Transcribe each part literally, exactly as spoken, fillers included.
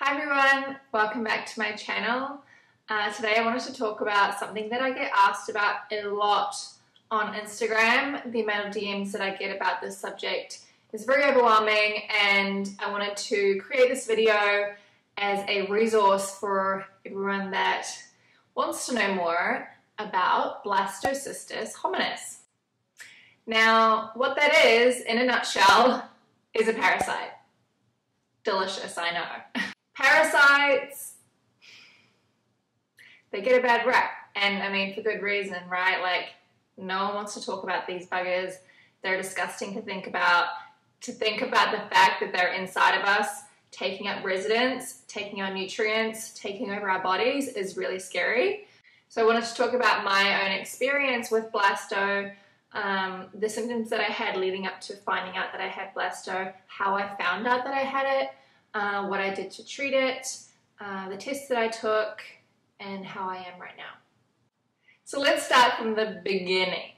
Hi everyone, welcome back to my channel. Uh, today I wanted to talk about something that I get asked about a lot on Instagram. The amount of D Ms that I get about this subject is very overwhelming, and I wanted to create this video as a resource for everyone that wants to know more about Blastocystis hominis. Now, what that is, in a nutshell, is a parasite. Delicious, I know. Parasites, they get a bad rap, and I mean for good reason, right? Like, no one wants to talk about these buggers. They're disgusting to think about. To think about the fact that they're inside of us, taking up residence, taking our nutrients, taking over our bodies is really scary. So I wanted to talk about my own experience with blasto, um, the symptoms that I had leading up to finding out that I had blasto, how I found out that I had it, uh, what I did to treat it, uh, the tests that I took, and how I am right now. So let's start from the beginning.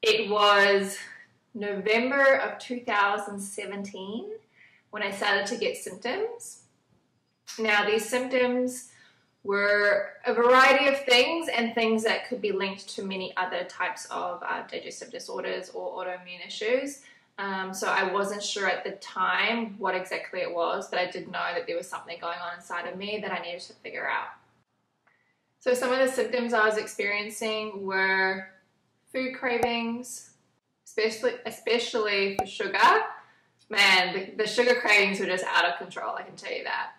It was November of two thousand seventeen when I started to get symptoms. Now, these symptoms were a variety of things, and things that could be linked to many other types of uh, digestive disorders or autoimmune issues. Um, so I wasn't sure at the time what exactly it was, but I did know that there was something going on inside of me that I needed to figure out. So some of the symptoms I was experiencing were food cravings, especially, especially for sugar. Man, the, the sugar cravings were just out of control, I can tell you that.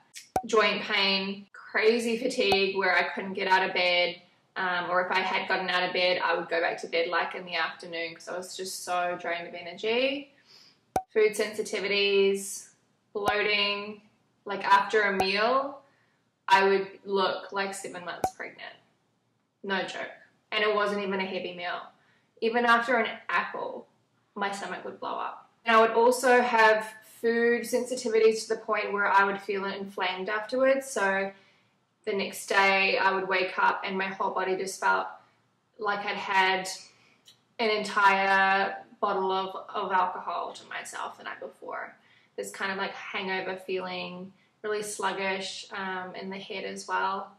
Joint pain, crazy fatigue where I couldn't get out of bed, um, or if I had gotten out of bed, I would go back to bed like in the afternoon because I was just so drained of energy. Food sensitivities, bloating, like after a meal, I would look like seven months pregnant. No joke. And it wasn't even a heavy meal. Even after an apple, my stomach would blow up. And I would also have food sensitivities to the point where I would feel inflamed afterwards. So the next day I would wake up and my whole body just felt like I'd had an entire bottle of, of alcohol to myself the night before. This kind of like hangover feeling, really sluggish um, in the head as well.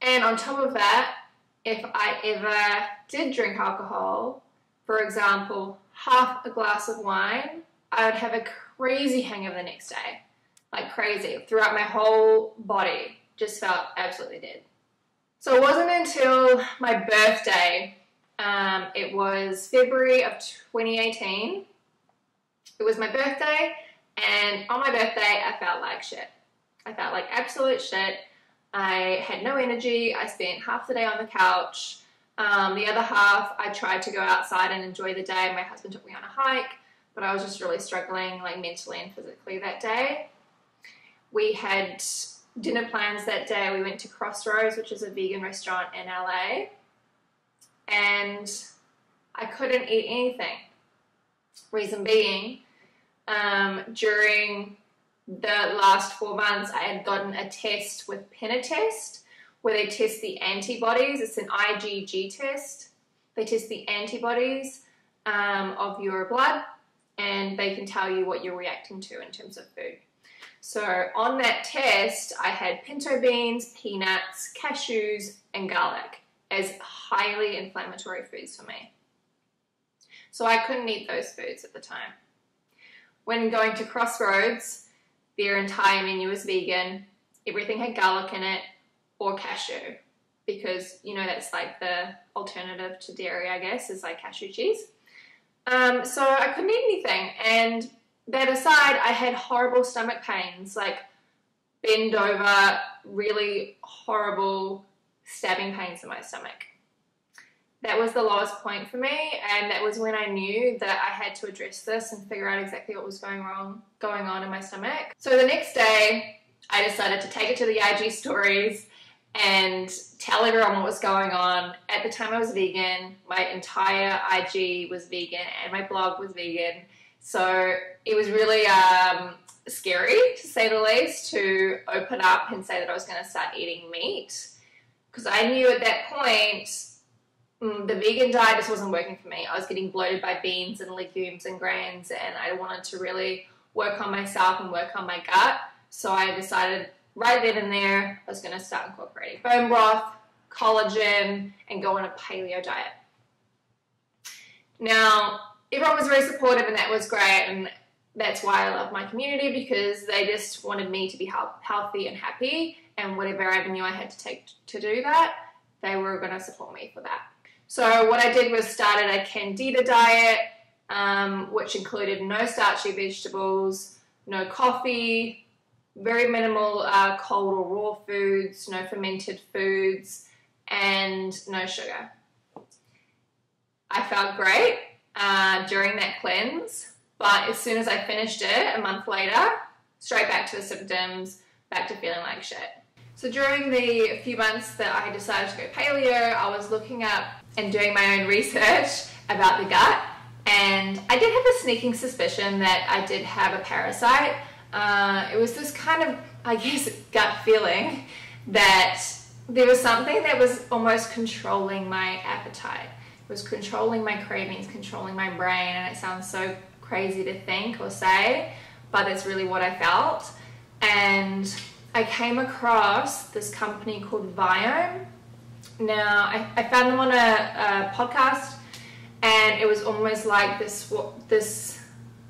And on top of that, if I ever did drink alcohol, for example, half a glass of wine, I would have a crazy hangover the next day, like crazy, throughout my whole body, just felt absolutely dead. So it wasn't until my birthday, um, it was February of twenty eighteen, it was my birthday, and on my birthday I felt like shit. I felt like absolute shit. I had no energy, I spent half the day on the couch, um, the other half I tried to go outside and enjoy the day. My husband took me on a hike, but I was just really struggling, like mentally and physically that day. We had dinner plans that day. We went to Crossroads, which is a vegan restaurant in L A, and I couldn't eat anything. Reason being, um, during the last four months, I had gotten a test with Pinotest, where they test the antibodies. It's an I G G test. They test the antibodies um, of your blood, and they can tell you what you're reacting to in terms of food. So on that test, I had pinto beans, peanuts, cashews, and garlic as highly inflammatory foods for me. So I couldn't eat those foods at the time. When going to Crossroads, their entire menu was vegan. Everything had garlic in it or cashew, because, you know, that's like the alternative to dairy, I guess, is like cashew cheese. Um, so I couldn't eat anything, and that aside, I had horrible stomach pains, like bend over, really horrible stabbing pains in my stomach. That was the lowest point for me, and that was when I knew that I had to address this and figure out exactly what was going wrong, going on in my stomach. So the next day, I decided to take it to the I G stories and tell everyone what was going on. At the time I was vegan, my entire I G was vegan, and my blog was vegan. So it was really um, scary, to say the least, to open up and say that I was going to start eating meat, because I knew at that point mm, the vegan diet just wasn't working for me. I was getting bloated by beans and legumes and grains, and I wanted to really work on myself and work on my gut. So I decided right then and there I was going to start incorporating bone broth, collagen, and go on a paleo diet. Now, everyone was very supportive, and that was great, and that's why I love my community, because they just wanted me to be health, healthy and happy, and whatever avenue I had to take to do that, they were going to support me for that. So what I did was started a Canxida diet, um, which included no starchy vegetables, no coffee, very minimal uh, cold or raw foods, no fermented foods, and no sugar. I felt great uh, during that cleanse, but as soon as I finished it a month later, straight back to the symptoms, back to feeling like shit. So during the few months that I decided to go paleo, I was looking up and doing my own research about the gut, and I did have a sneaking suspicion that I did have a parasite. Uh, it was this kind of, I guess, gut feeling that there was something that was almost controlling my appetite. It was controlling my cravings, controlling my brain, and it sounds so crazy to think or say, but that's really what I felt. And I came across this company called Viome. Now, I, I found them on a, a podcast, and it was almost like this, this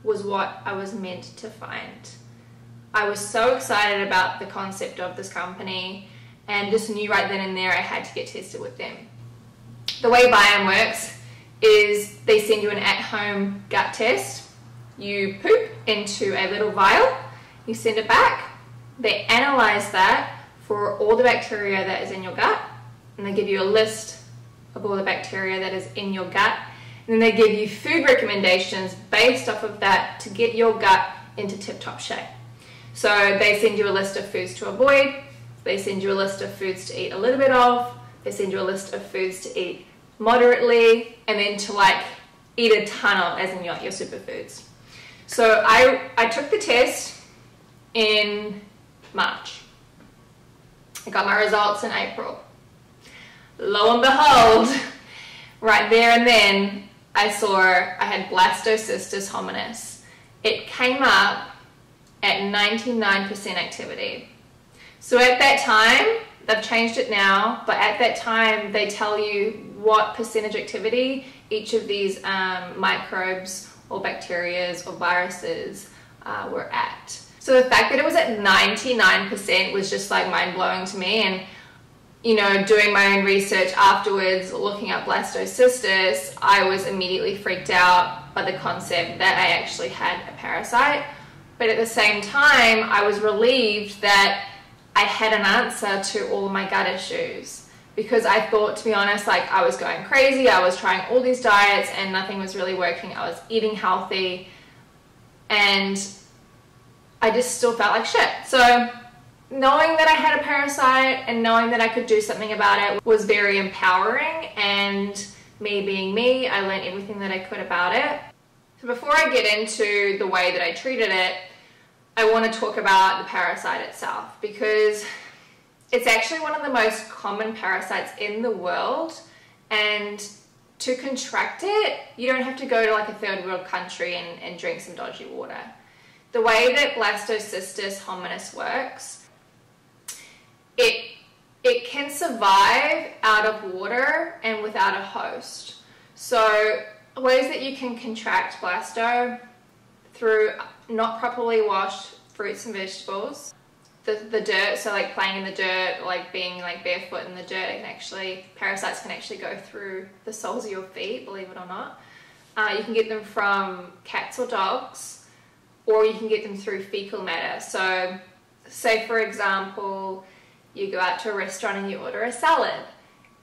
was what I was meant to find. I was so excited about the concept of this company, and just knew right then and there I had to get tested with them. The way Viome works is they send you an at-home gut test. You poop into a little vial, you send it back, they analyze that for all the bacteria that is in your gut, and they give you a list of all the bacteria that is in your gut, and then they give you food recommendations based off of that to get your gut into tip-top shape. So they send you a list of foods to avoid, they send you a list of foods to eat a little bit of, they send you a list of foods to eat moderately, and then to like eat a ton of, as in your, your superfoods. So I, I took the test in March. I got my results in April. Lo and behold, right there and then, I saw I had Blastocystis hominis. It came up at ninety-nine percent activity. So at that time, they've changed it now, but at that time they tell you what percentage activity each of these um, microbes or bacteria or viruses uh, were at. So the fact that it was at ninety-nine percent was just like mind-blowing to me, and you know, doing my own research afterwards, looking up blastocystis, I was immediately freaked out by the concept that I actually had a parasite. But at the same time, I was relieved that I had an answer to all of my gut issues, because I thought, to be honest, like I was going crazy, I was trying all these diets and nothing was really working. I was eating healthy and I just still felt like shit. So knowing that I had a parasite and knowing that I could do something about it was very empowering, and me being me, I learned everything that I could about it. So before I get into the way that I treated it, I want to talk about the parasite itself, because it's actually one of the most common parasites in the world, and to contract it you don't have to go to like a third world country and, and drink some dodgy water. The way that Blastocystis hominis works, it, it can survive out of water and without a host. So ways that you can contract blasto: through not properly washed fruits and vegetables, the, the dirt, so like playing in the dirt, like being like barefoot in the dirt, and actually parasites can actually go through the soles of your feet, believe it or not. Uh, you can get them from cats or dogs, or you can get them through fecal matter. So say for example, you go out to a restaurant and you order a salad,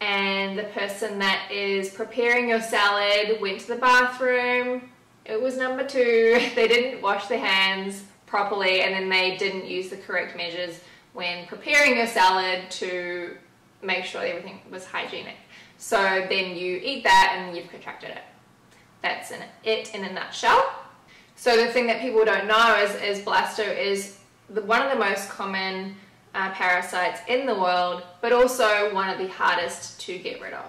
and the person that is preparing your salad went to the bathroom, it was number two, they didn't wash their hands properly, and then they didn't use the correct measures when preparing your salad to make sure everything was hygienic. So then you eat that and you've contracted it. That's it in a nutshell. So the thing that people don't know is, is blasto is the, one of the most common uh, parasites in the world, but also one of the hardest to get rid of.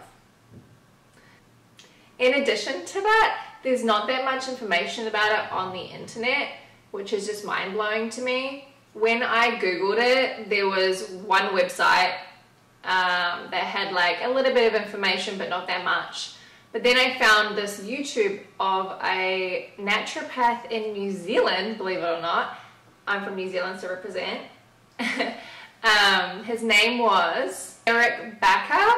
In addition to that, there's not that much information about it on the internet, which is just mind-blowing to me. when I googled it, there was one website um, that had like a little bit of information but not that much. But then I found this YouTube of a naturopath in New Zealand, believe it or not. I'm from New Zealand, so represent. um, his name was Eric Bakker.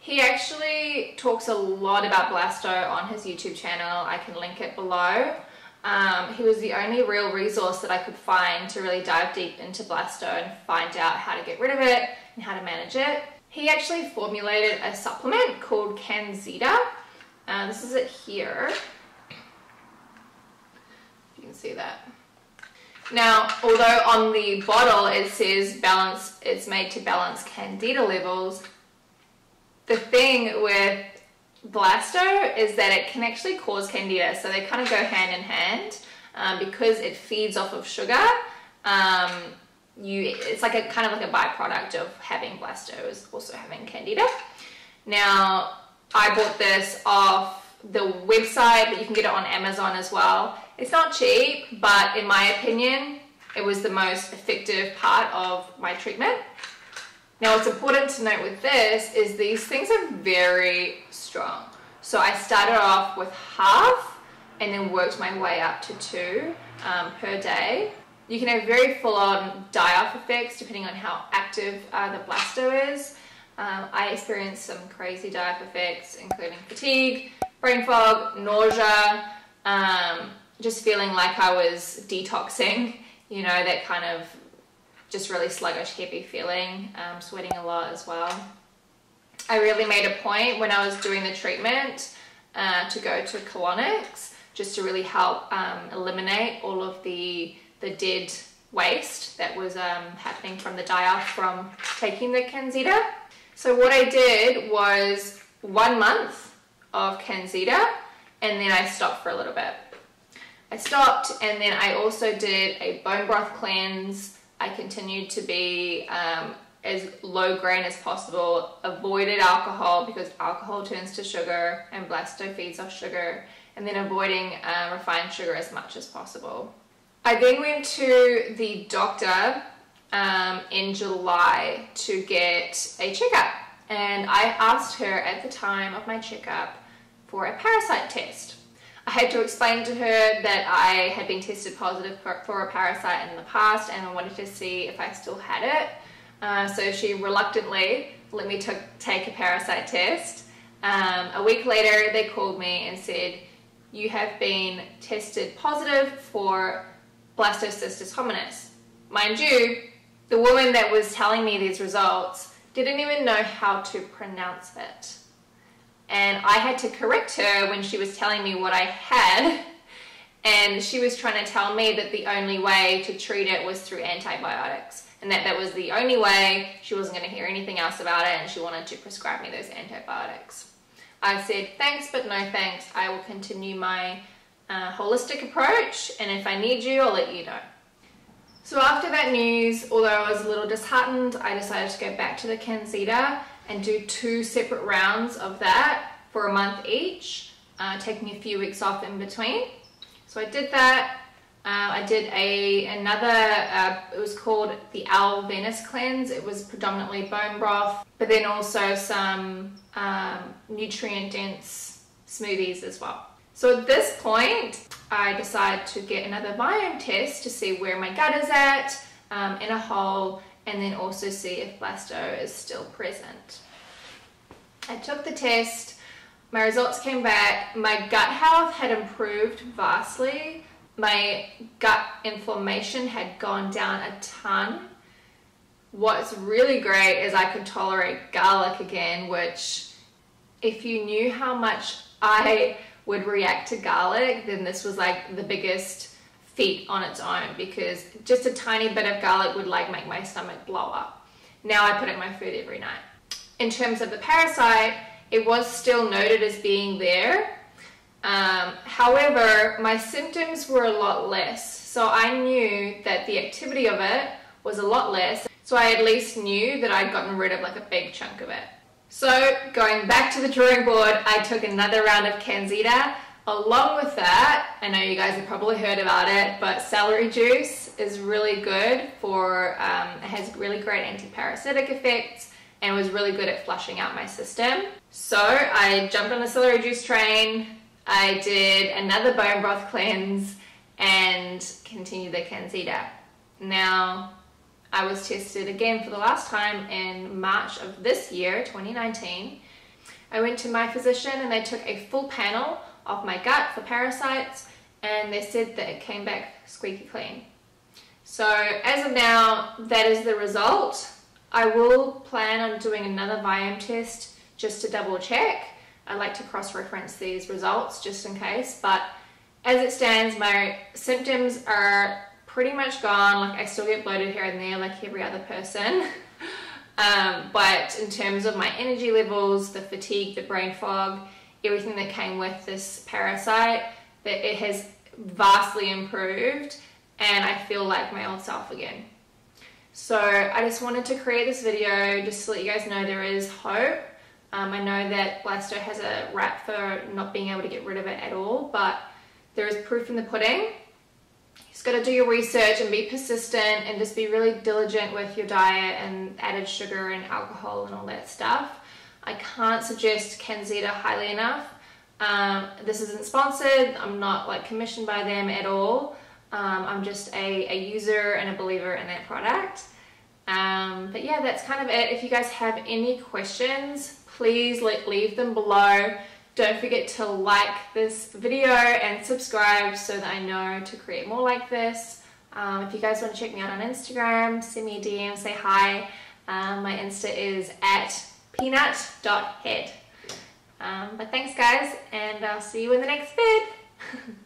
He actually talks a lot about blasto on his YouTube channel. I can link it below. Um, he was the only real resource that I could find to really dive deep into blasto and find out how to get rid of it and how to manage it. He actually formulated a supplement called Canxida. Uh, this is it here. You can see that. Now, although on the bottle it says balance, it's made to balance candida levels, the thing with blasto is that it can actually cause candida, so they kind of go hand in hand um, because it feeds off of sugar. Um, you, it's like a kind of like a byproduct of having blasto is also having candida. Now, I bought this off the website, but you can get it on Amazon as well. It's not cheap, but in my opinion, it was the most effective part of my treatment. Now, what's important to note with this is these things are very strong. So I started off with half and then worked my way up to two um, per day. You can have very full-on die-off effects depending on how active uh, the blasto is. Um, I experienced some crazy die-off effects, including fatigue, brain fog, nausea, um, just feeling like I was detoxing, you know, that kind of just really sluggish, heavy feeling, um, sweating a lot as well. I really made a point when I was doing the treatment uh, to go to colonics just to really help um, eliminate all of the, the dead waste that was um, happening from the die-off from taking the Canxida. So what I did was one month of Canxida, and then I stopped for a little bit. I stopped, and then I also did a bone broth cleanse. I continued to be um, as low grain as possible, avoided alcohol because alcohol turns to sugar and blasto feeds off sugar, and then avoiding uh, refined sugar as much as possible. I then went to the doctor um, in July to get a checkup, and I asked her at the time of my checkup for a parasite test. I had to explain to her that I had been tested positive for a parasite in the past and I wanted to see if I still had it. Uh, so she reluctantly let me take a parasite test. Um, a week later, they called me and said, "You have been tested positive for Blastocystis hominis." Mind you, the woman that was telling me these results didn't even know how to pronounce it. And I had to correct her when she was telling me what I had, and she was trying to tell me that the only way to treat it was through antibiotics, and that that was the only way. She wasn't going to hear anything else about it, and she wanted to prescribe me those antibiotics. I said thanks but no thanks. I will continue my uh, holistic approach, and if I need you, I'll let you know. So after that news, although I was a little disheartened, I decided to go back to the Canxida and do two separate rounds of that for a month each, uh, taking a few weeks off in between. So I did that. Uh, I did a another, uh, it was called the Al Venice Cleanse. It was predominantly bone broth, but then also some um, nutrient-dense smoothies as well. So at this point, I decided to get another biome test to see where my gut is at um, in a whole, and then also see if blasto is still present. I took the test, my results came back, my gut health had improved vastly, my gut inflammation had gone down a ton. What's really great is I could tolerate garlic again, which if you knew how much I would react to garlic, then this was like the biggest feet on its own, because just a tiny bit of garlic would like make my stomach blow up. Now I put it in my food every night. In terms of the parasite, it was still noted as being there. Um, however, my symptoms were a lot less, so I knew that the activity of it was a lot less, so I at least knew that I'd gotten rid of like a big chunk of it. So going back to the drawing board, I took another round of Canxida. Along with that, I know you guys have probably heard about it, but celery juice is really good for, um, it has really great antiparasitic effects and was really good at flushing out my system. So I jumped on the celery juice train, I did another bone broth cleanse and continued the Canxida. Now, I was tested again for the last time in March of this year, twenty nineteen. I went to my physician and they took a full panel of my gut for parasites and they said that it came back squeaky clean. So as of now, that is the result. I will plan on doing another Viome test just to double check. I like to cross-reference these results just in case, but as it stands, my symptoms are pretty much gone. Like I still get bloated here and there like every other person. Um, but in terms of my energy levels, the fatigue, the brain fog, everything that came with this parasite, that it has vastly improved and I feel like my old self again. So I just wanted to create this video just to let you guys know there is hope. Um, I know that Blasto has a rap for not being able to get rid of it at all, but there is proof in the pudding. You just got to do your research and be persistent and just be really diligent with your diet and added sugar and alcohol and all that stuff. I can't suggest Canxida highly enough. Um, this isn't sponsored. I'm not like commissioned by them at all. Um, I'm just a, a user and a believer in that product. Um, but yeah, that's kind of it. If you guys have any questions, please leave them below. Don't forget to like this video and subscribe so that I know to create more like this. Um, if you guys want to check me out on Instagram, send me a D M, say hi. Um, my Insta is at peanut dot head. Um, but thanks guys, and I'll see you in the next vid.